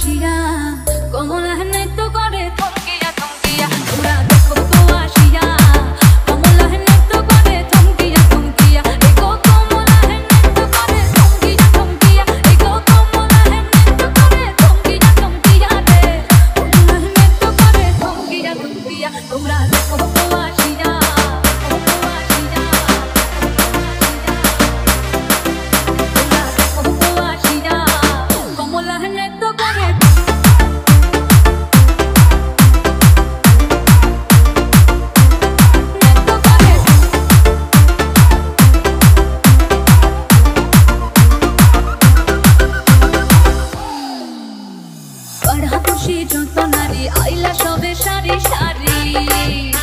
She don't know, I love her, shari shari.